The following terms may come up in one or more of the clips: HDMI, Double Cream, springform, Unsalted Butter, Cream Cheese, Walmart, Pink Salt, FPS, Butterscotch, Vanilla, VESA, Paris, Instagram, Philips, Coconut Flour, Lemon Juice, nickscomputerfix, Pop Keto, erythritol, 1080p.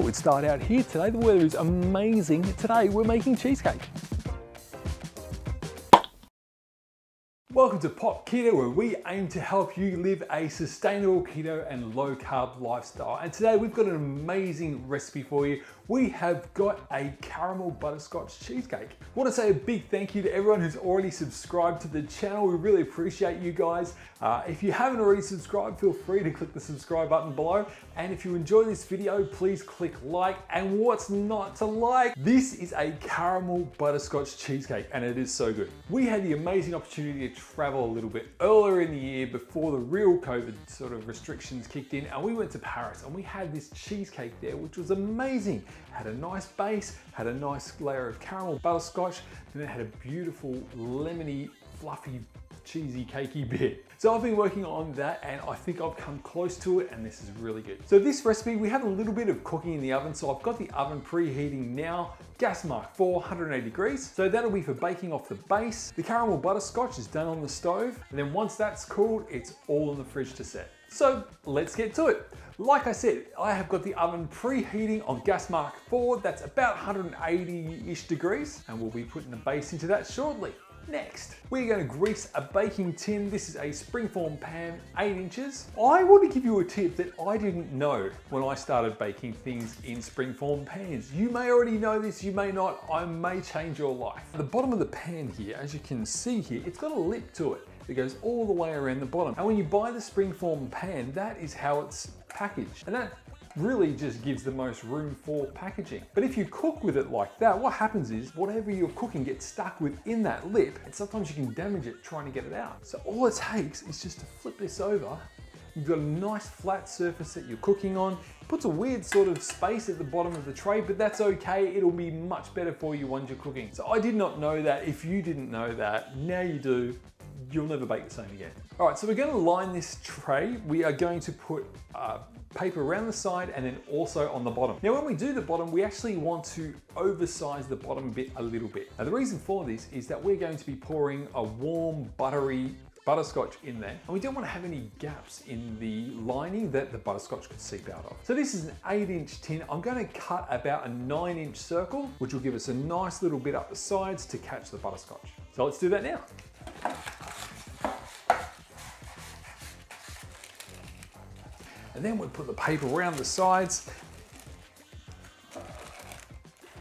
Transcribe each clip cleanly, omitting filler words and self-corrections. thought we'd start out here today. The weather is amazing. Today we're making cheesecake. Welcome to Pop Keto, where we aim to help you live a sustainable keto and low carb lifestyle. And today we've got an amazing recipe for you. We have got a caramel butterscotch cheesecake. I want to say a big thank you to everyone who's already subscribed to the channel. We really appreciate you guys. If you haven't already subscribed, feel free to click the subscribe button below. And if you enjoy this video, please click like. And what's not to like? This is a caramel butterscotch cheesecake, and it is so good. We had the amazing opportunity to travel a little bit earlier in the year before the real COVID sort of restrictions kicked in, and we went to Paris and we had this cheesecake there, which was amazing. Had a nice base, had a nice layer of caramel butterscotch, and it had a beautiful lemony, fluffy, cheesy, cakey bit. So I've been working on that and I think I've come close to it, and this is really good. So this recipe, we have a little bit of cooking in the oven. So I've got the oven preheating now, gas mark 480 degrees. So that'll be for baking off the base. The caramel butterscotch is done on the stove, and then once that's cooled, it's all in the fridge to set. So let's get to it. Like I said, I have got the oven preheating on gas mark 4, that's about 180-ish degrees, and we'll be putting the base into that shortly. Next, we're going to grease a baking tin. This is a springform pan, 8 inches. I want to give you a tip that I didn't know when I started baking things in springform pans. You may already know this, you may not. I may change your life. At the bottom of the pan here, as you can see here, it's got a lip to it that goes all the way around the bottom. And when you buy the springform pan, that is how it's packaged. And that really just gives the most room for packaging. But if you cook with it like that, what happens is whatever you're cooking gets stuck within that lip, and sometimes you can damage it trying to get it out. So all it takes is just to flip this over. You've got a nice flat surface that you're cooking on. It puts a weird sort of space at the bottom of the tray, but that's okay. It'll be much better for you once you're cooking. So I did not know that. If you didn't know that, now you do. You'll never bake the same again. All right, so we're going to line this tray. We are going to put paper around the side and then also on the bottom. Now, when we do the bottom, we actually want to oversize the bottom bit a little bit. Now, the reason for this is that we're going to be pouring a warm, buttery butterscotch in there, and we don't want to have any gaps in the lining that the butterscotch could seep out of. So this is an 8-inch tin. I'm going to cut about a 9-inch circle, which will give us a nice little bit up the sides to catch the butterscotch. So let's do that now. And then we put the paper around the sides.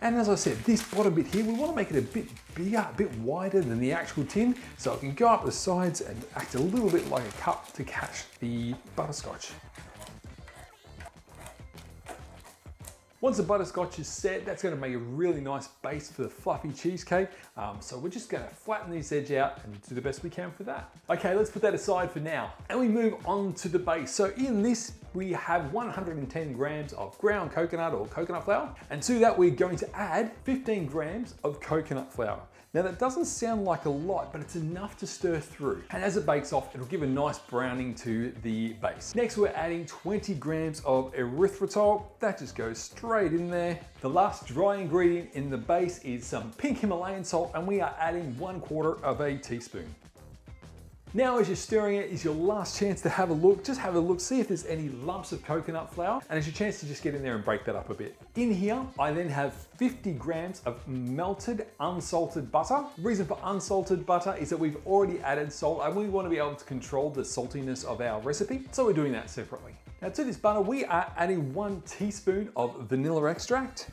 And as I said, this bottom bit here, we want to make it a bit bigger, a bit wider than the actual tin, so it can go up the sides and act a little bit like a cup to catch the butterscotch. Once the butterscotch is set, that's going to make a really nice base for the fluffy cheesecake. So we're just going to flatten this edge out and do the best we can for that. Okay, let's put that aside for now. And we move on to the base. So in this, we have 110 grams of ground coconut or coconut flour. And to that, we're going to add 15 grams of coconut flour. Now that doesn't sound like a lot, but it's enough to stir through. And as it bakes off, it'll give a nice browning to the base. Next, we're adding 20 grams of erythritol. That just goes straight in there. The last dry ingredient in the base is some pink Himalayan salt, and we are adding 1/4 of a teaspoon. Now, as you're stirring it, is your last chance to have a look. Just have a look, see if there's any lumps of coconut flour, and it's your chance to just get in there and break that up a bit. In here, I then have 50 grams of melted unsalted butter. The reason for unsalted butter is that we've already added salt, and we want to be able to control the saltiness of our recipe, so we're doing that separately. Now, to this butter, we are adding 1 teaspoon of vanilla extract.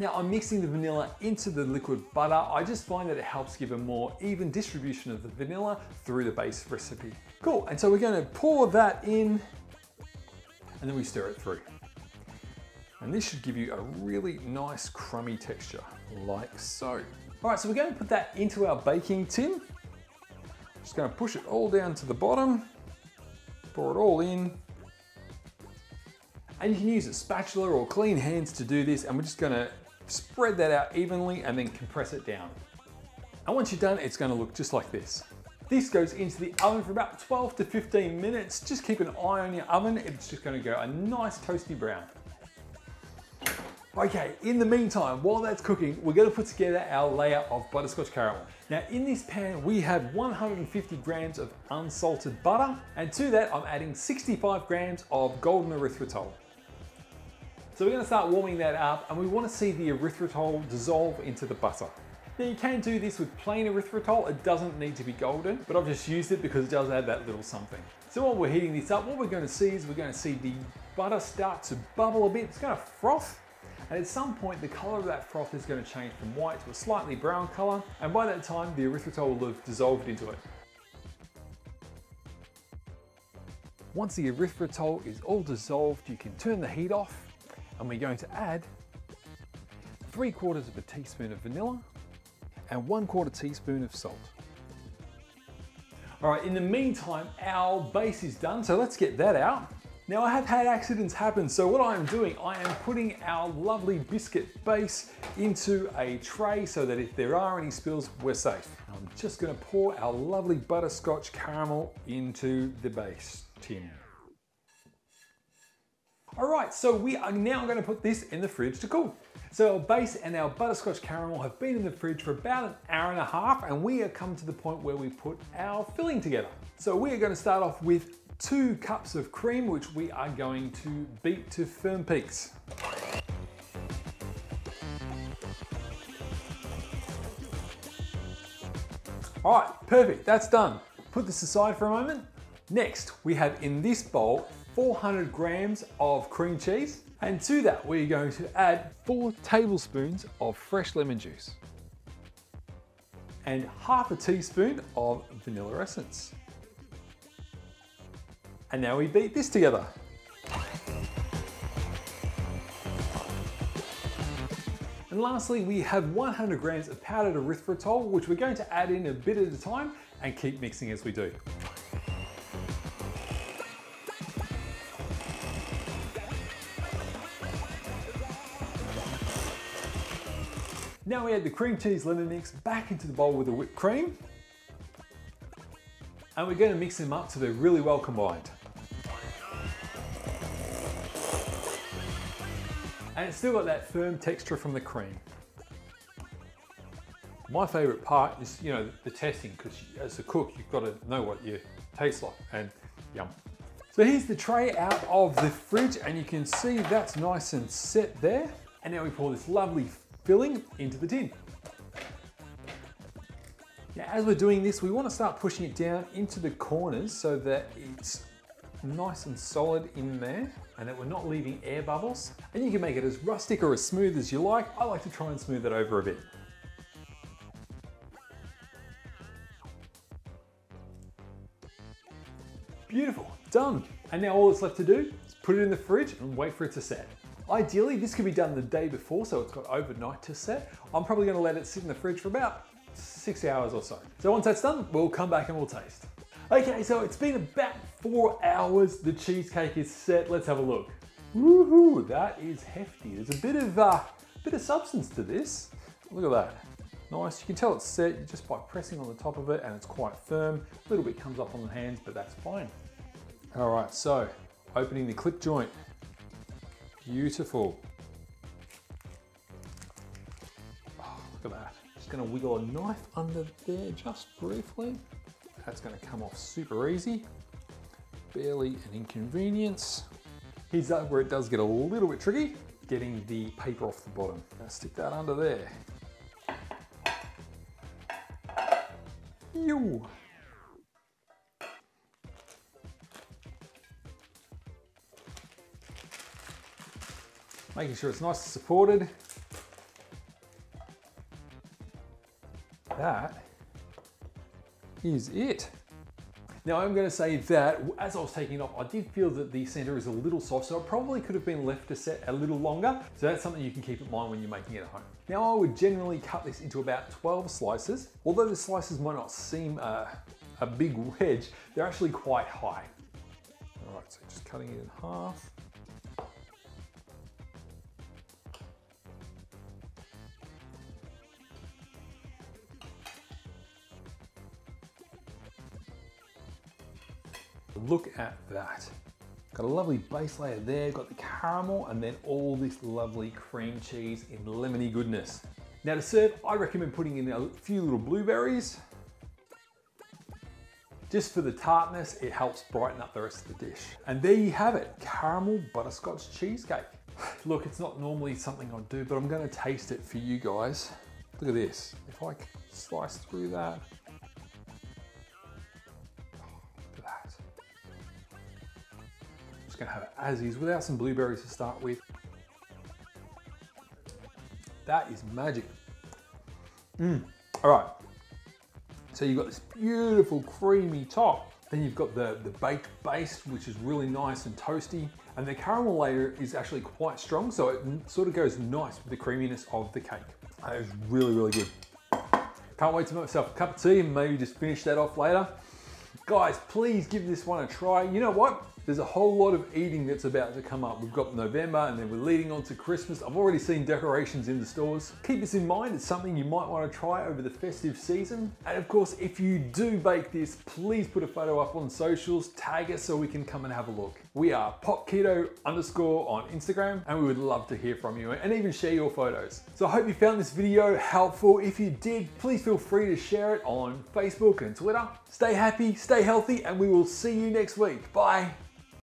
Now, I'm mixing the vanilla into the liquid butter. I just find that it helps give a more even distribution of the vanilla through the base recipe. Cool, and so we're gonna pour that in, and then we stir it through. And this should give you a really nice crummy texture, like so. All right, so we're gonna put that into our baking tin. Just gonna push it all down to the bottom, pour it all in. And you can use a spatula or clean hands to do this, and we're just gonna spread that out evenly and then compress it down. And once you're done, it's gonna look just like this. This goes into the oven for about 12 to 15 minutes. Just keep an eye on your oven. It's just gonna go a nice toasty brown. Okay, in the meantime, while that's cooking, we're gonna put together our layer of butterscotch caramel. Now in this pan, we have 150 grams of unsalted butter, and to that, I'm adding 65 grams of golden erythritol. So we're gonna start warming that up, and we wanna see the erythritol dissolve into the butter. Now you can do this with plain erythritol, it doesn't need to be golden, but I've just used it because it does add that little something. So while we're heating this up, what we're gonna see is we're gonna see the butter start to bubble a bit, it's gonna froth, and at some point the color of that froth is gonna change from white to a slightly brown color, and by that time the erythritol will have dissolved into it. Once the erythritol is all dissolved, you can turn the heat off, and we're going to add 3/4 teaspoon of vanilla and 1/4 teaspoon of salt. All right, in the meantime, our base is done, so let's get that out. Now I have had accidents happen, so what I'm doing, I am putting our lovely biscuit base into a tray so that if there are any spills, we're safe. I'm just gonna pour our lovely butterscotch caramel into the base tin. All right, so we are now gonna put this in the fridge to cool. So our base and our butterscotch caramel have been in the fridge for about 1.5 hours, and we have come to the point where we put our filling together. So we are gonna start off with 2 cups of cream, which we are going to beat to firm peaks. All right, perfect, that's done. Put this aside for a moment. Next, we have in this bowl 400 grams of cream cheese, and to that we're going to add 4 tablespoons of fresh lemon juice and 1/2 teaspoon of vanilla essence. And now we beat this together. And lastly, we have 100 grams of powdered erythritol, which we're going to add in a bit at a time and keep mixing as we do. Now we add the cream cheese lemon mix back into the bowl with the whipped cream. And we're going to mix them up so they're really well combined. And it's still got that firm texture from the cream. My favorite part is, you know, the testing, because as a cook, you've got to know what you taste like, and yum. So here's the tray out of the fridge, and you can see that's nice and set there. And now we pour this lovely filling into the tin. Now, as we're doing this, we want to start pushing it down into the corners so that it's nice and solid in there and that we're not leaving air bubbles. And you can make it as rustic or as smooth as you like. I like to try and smooth it over a bit. Beautiful, done. And now all that's left to do is put it in the fridge and wait for it to set. Ideally, this could be done the day before, so it's got overnight to set. I'm probably gonna let it sit in the fridge for about 6 hours or so. So once that's done, we'll come back and we'll taste. Okay, so it's been about 4 hours. The cheesecake is set. Let's have a look. Woohoo, that is hefty. There's a bit of substance to this. Look at that. Nice, you can tell it's set just by pressing on the top of it, and it's quite firm. A little bit comes up on the hands, but that's fine. All right, so opening the clip joint. Beautiful. Oh, look at that. Just gonna wiggle a knife under there just briefly. That's gonna come off super easy. Barely an inconvenience. Here's that where it does get a little bit tricky, getting the paper off the bottom. Gonna stick that under there. Ew. Making sure it's nice and supported. That is it. Now I'm gonna say that as I was taking it off, I did feel that the center is a little soft, so it probably could have been left to set a little longer. So that's something you can keep in mind when you're making it at home. Now I would generally cut this into about 12 slices. Although the slices might not seem a big wedge, they're actually quite high. All right, so just cutting it in half. Look at that. Got a lovely base layer there, got the caramel, and then all this lovely cream cheese in lemony goodness. Now to serve, I recommend putting in a few little blueberries. Just for the tartness, it helps brighten up the rest of the dish. And there you have it, caramel butterscotch cheesecake. Look, it's not normally something I do, but I'm gonna taste it for you guys. Look at this. If I slice through that. Oh, look at that. I'm just gonna have it as is without some blueberries to start with. That is magic. All right. So you've got this beautiful creamy top. Then you've got the baked base, which is really nice and toasty. And the caramel layer is actually quite strong, so it sort of goes nice with the creaminess of the cake. That is really, really good. Can't wait to make myself a cup of tea and maybe just finish that off later. Guys, please give this one a try. You know what? There's a whole lot of eating that's about to come up. We've got November and then we're leading on to Christmas. I've already seen decorations in the stores. Keep this in mind, it's something you might want to try over the festive season. And of course, if you do bake this, please put a photo up on socials, tag us so we can come and have a look. We are popketo_ on Instagram, and we would love to hear from you and even share your photos. So I hope you found this video helpful. If you did, please feel free to share it on Facebook and Twitter. Stay happy, stay healthy, and we will see you next week. Bye.